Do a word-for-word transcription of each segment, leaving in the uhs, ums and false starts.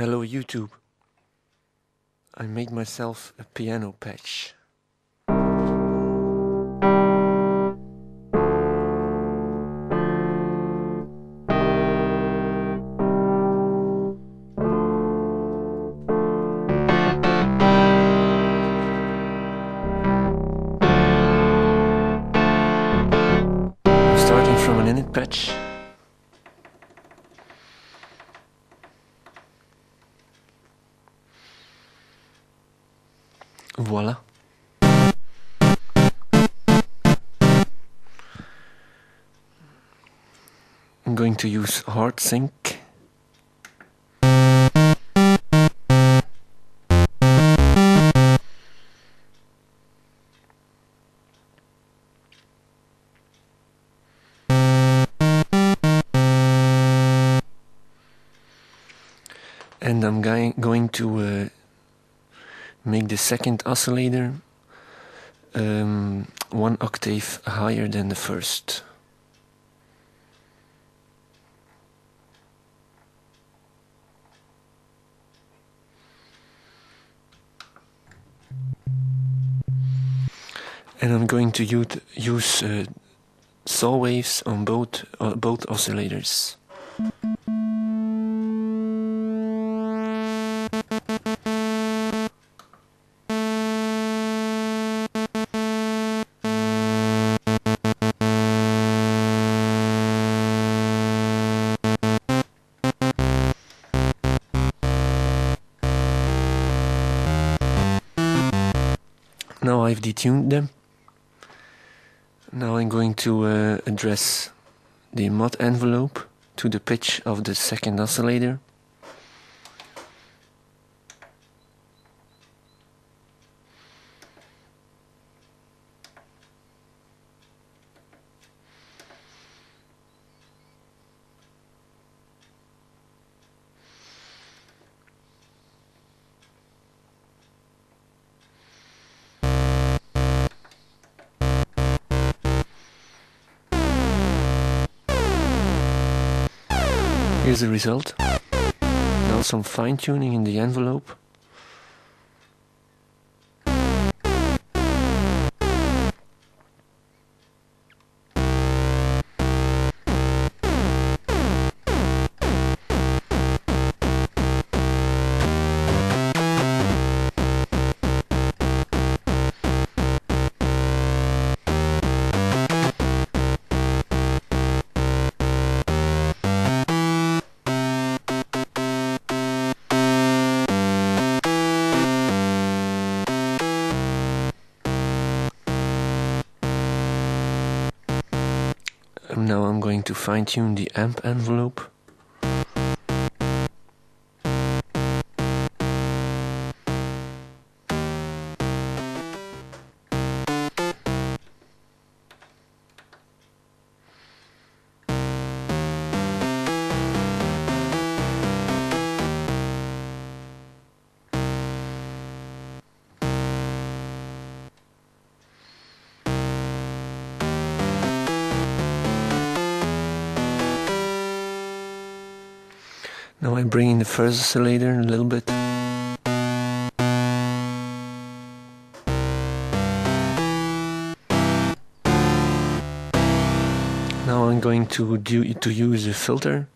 Hello YouTube. I made myself a piano patch. Starting from an init patch. Voilà. I'm going to use hard sync. And I'm going going to uh, make the second oscillator um, one octave higher than the first. And I'm going to use, use uh, saw waves on both, uh, both oscillators. Now I've detuned them. Now I'm going to uh, address the mod envelope to the pitch of the second oscillator. Here's the result. Now some fine tuning in the envelope. Now I'm going to fine-tune the amp envelope. Now I bring in the first oscillator a little bit. Now I'm going to do to use a filter,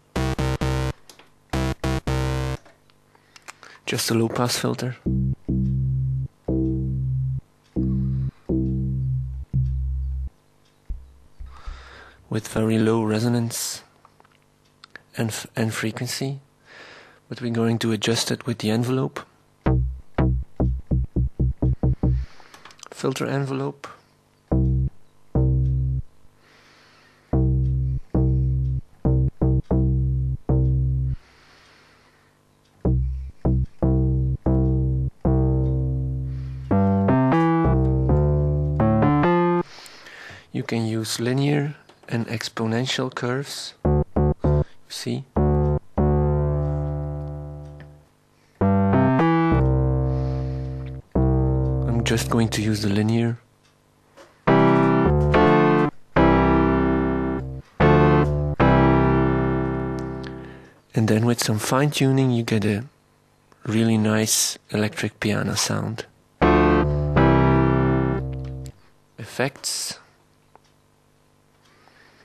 just a low-pass filter. With very low resonance and, and frequency. But we're going to adjust it with the envelope. Filter envelope. You can use linear and exponential curves. You see? Just going to use the linear. And then with some fine tuning you get a really nice electric piano sound. Effects.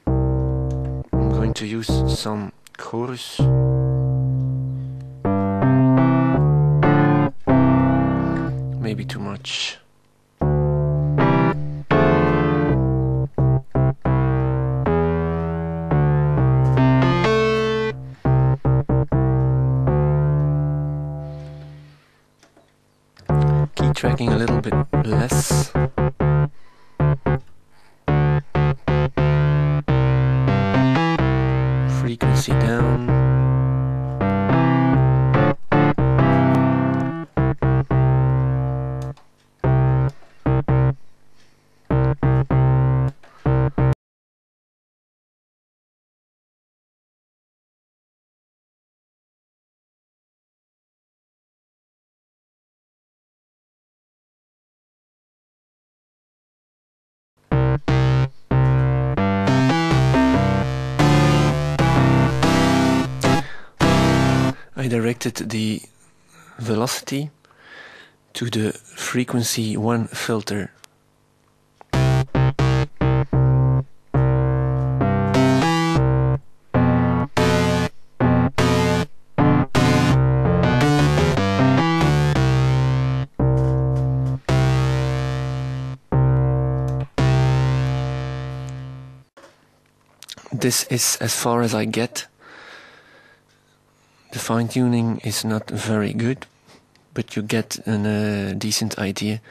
I'm going to use some chorus. Maybe too much. Key tracking a little bit less. Frequency down. I directed the velocity to the frequency one filter. This is as far as I get. The fine-tuning is not very good, but you get a uh, decent idea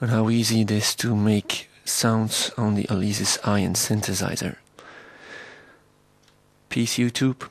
on how easy it is to make sounds on the Alesis Ion synthesizer. Peace, YouTube.